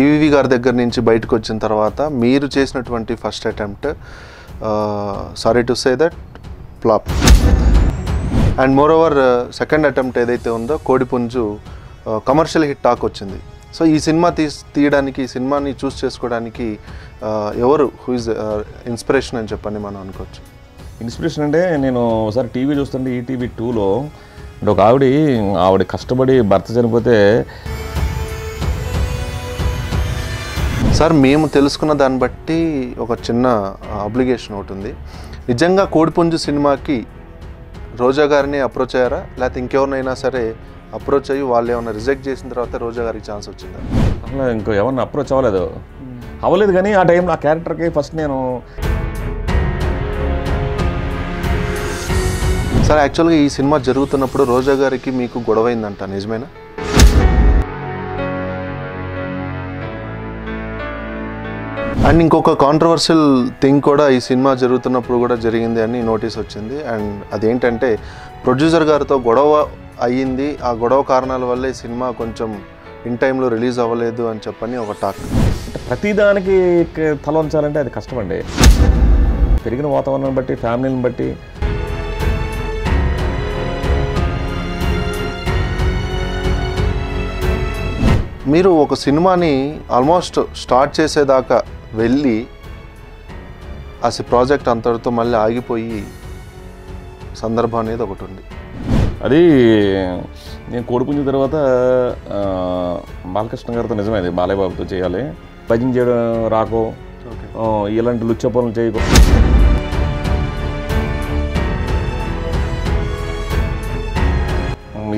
ఈవీవి గారి దగ్గర నుంచి బయటికి వచ్చిన తర్వాత మీరు చేసినటువంటి first attempt sorry to say that flop and more over second attempt ఏదైతే ఉందో కోడిపుంజు కమర్షియల్ హిట్ టాక్ వచ్చింది సో ఈ సినిమా తీయడానికి ఈ సినిమాని చూస్ చేసుకోవడానికి ఎవరు హూ ఇస్ ఇన్స్పిరేషన్ అని చెప్పండి మనం అనుకోవచ్చు ఇన్స్పిరేషన్ అంటే నేను ఒకసారి టీవీ చూస్తుంటే ఈటీవీ 2లో ఒక ఆవిడ కష్టపడి భర్త చనిపోతే సార్ మేము తెలుసుకున్న దాన్ని బట్టి ఒక చిన్న అబ్లిగేషన్ అవుతుంది నిజంగా కోడిపుంజు సినిమాకి రోజా గారిని అప్రోచ్ అయ్యారా లేకపోతే ఇంకెవరినైనా సరే అప్రోచ్ అయ్యి వాళ్ళు ఏమైనా రిజెక్ట్ చేసిన తర్వాత రోజా గారికి ఛాన్స్ వచ్చిందా అలా ఇంకా ఎవరిని అప్రోచ్ అవ్వలేదు కానీ ఆ టైంలో ఆ క్యారెక్టర్కి ఫస్ట్ నేను సార్ యాక్చువల్గా ఈ సినిమా జరుగుతున్నప్పుడు రోజా గారికి మీకు గొడవైందంట నిజమేనా అండ్ ఇంకొక కాంట్రవర్షియల్ థింగ్ కూడా ఈ సినిమా జరుగుతున్నప్పుడు కూడా జరిగింది అని నోటీస్ వచ్చింది అండ్ అదేంటంటే ప్రొడ్యూసర్ గారితో గొడవ అయ్యింది ఆ గొడవ కారణాల వల్లే సినిమా కొంచెం ఇన్ టైంలో రిలీజ్ అవ్వలేదు అని చెప్పని ఒక టాక్ ప్రతిదానికి తల ఉంచాలంటే అది కష్టమండి పెరిగిన వాతావరణాన్ని బట్టి ఫ్యామిలీని బట్టి మీరు ఒక సినిమాని ఆల్మోస్ట్ స్టార్ట్ చేసేదాకా వెళ్ళి అసలు ప్రాజెక్ట్ అంతటితో మళ్ళీ ఆగిపోయి సందర్భం అనేది ఒకటి ఉంది అది నేను కోడిపుంజు తర్వాత బాలకృష్ణ గారితో నిజమే అది బాలయ్య బాబుతో చేయాలి భజన చేయడం రాకో ఇలాంటి లుచ్చ పనులు చేయకో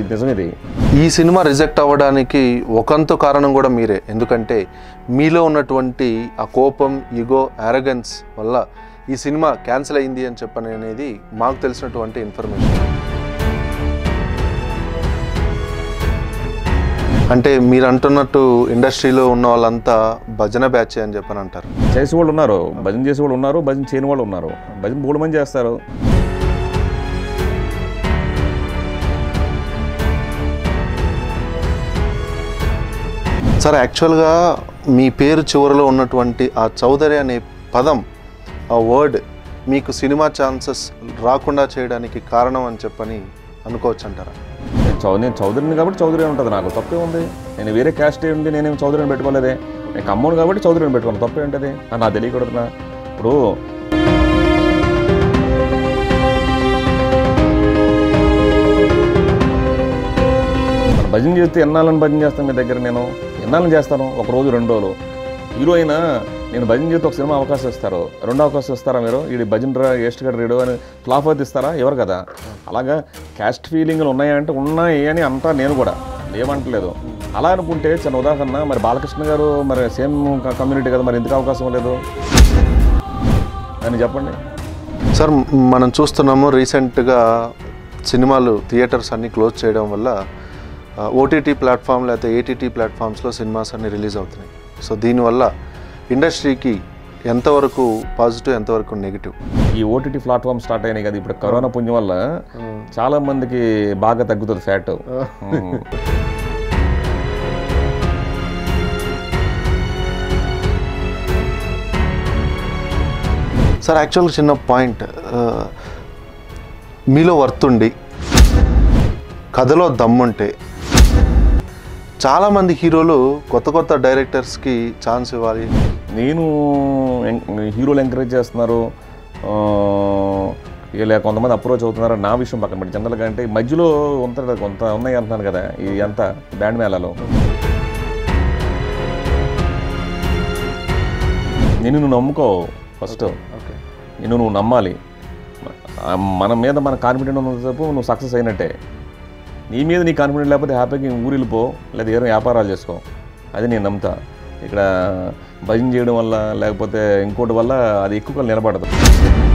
ఇది నిజమేది ఈ సినిమా రిజెక్ట్ అవ్వడానికి ఒకంత కారణం కూడా మీరే ఎందుకంటే మీలో ఉన్నటువంటి ఆ కోపం ఈగో అరగన్స్ వల్ల ఈ సినిమా క్యాన్సిల్ అయింది అని చెప్పని అనేది మాకు తెలిసినటువంటి ఇన్ఫర్మేషన్ అంటే మీరు అంటున్నట్టు ఇండస్ట్రీలో ఉన్న వాళ్ళంతా భజన బ్యాచ్ అని చెప్పని అంటారు చేసే వాళ్ళు ఉన్నారు భజన చేసే వాళ్ళు ఉన్నారు భజన చేయని వాళ్ళు ఉన్నారు భజన బోడు మంది చేస్తారు సార్ యాక్చువల్గా మీ పేరు చివరిలో ఉన్నటువంటి ఆ చౌదరి అనే పదం ఆ వర్డ్ మీకు సినిమా ఛాన్సెస్ రాకుండా చేయడానికి కారణం అని చెప్పని అనుకోవచ్చు అంటారా నేను చౌదరిని కాబట్టి చౌదరి ఉంటుంది నాకు తప్పే ఉంది నేను వేరే క్యాస్ట్ ఏంటి నేనేమి చౌదరిని పెట్టుకోలేదే నేను కమ్మను కాబట్టి చౌదరిని పెట్టుకోను తప్పే ఉంటుంది నా తెలియకూడదు ఇప్పుడు భజన చేస్తే ఎన్నాళ్ళని భజన చేస్తాను మీ దగ్గర నేను ఎన్నాళ్ళని చేస్తాను ఒక రోజు రెండు రోజులు హీరోయిన్ నేను భజన చేస్తే ఒక సినిమా అవకాశం ఇస్తారు రెండో అవకాశం ఇస్తారా మీరు ఇది భజన ఎస్ట్ గడ్ రీడు అని ఫ్లాప్ అయితే ఇస్తారా ఎవరు కదా అలాగా క్యాస్ట్ ఫీలింగ్లు ఉన్నాయంటే ఉన్నాయి అని అంటా నేను కూడా ఏమంటలేదు అలా అనుకుంటే చిన్న ఉదాహరణ మరి బాలకృష్ణ గారు మరి సేమ్ కమ్యూనిటీ కదా మరి ఎందుకు అవకాశం లేదు అని చెప్పండి సార్ మనం చూస్తున్నాము రీసెంట్గా సినిమాలు థియేటర్స్ అన్నీ క్లోజ్ చేయడం వల్ల ఓటీటీ ప్లాట్ఫామ్ లేకపోతే ఏటీటీ ప్లాట్ఫామ్స్లో సినిమాస్ అన్ని రిలీజ్ అవుతున్నాయి సో దీనివల్ల ఇండస్ట్రీకి ఎంతవరకు పాజిటివ్ ఎంతవరకు నెగిటివ్ ఈ ఓటీటీ ప్లాట్ఫామ్ స్టార్ట్ అయినాయి కదా ఇప్పుడు కరోనా పుణ్యం వల్ల చాలామందికి బాగా తగ్గుతుంది ఫ్యాట్ సార్ యాక్చువల్గా చిన్న పాయింట్ మీలో వర్తుండి కథలో దమ్ముంటే చాలామంది హీరోలు కొత్త కొత్త డైరెక్టర్స్కి ఛాన్స్ ఇవ్వాలి నేను హీరోలు ఎంకరేజ్ చేస్తున్నారు ఇలా కొంతమంది అప్రోచ్ అవుతున్నారు నా విషయం పక్కన పెట్టి జనరల్గా అంటే మధ్యలో ఉంటారు కొంత ఉన్నాయి అంటున్నాను కదా ఇది అంతా బ్యాండ్ మేళాలో నేను నువ్వు నమ్ముకో ఫస్ట్ నేను నువ్వు నమ్మాలి మన మీద మన కాన్ఫిడెంట్ ఉన్నంతసేపు నువ్వు సక్సెస్ అయినట్టే నీ మీద నీ కాన్ఫిడెంట్ లేకపోతే హ్యాపీగా ఊరు వెళ్ళిపో లేదా ఏమైనా వ్యాపారాలు చేసుకో అది నేను నమ్ముతా ఇక్కడ భజన చేయడం వల్ల లేకపోతే ఇంకోటి వల్ల అది ఎక్కువ నిలబడదు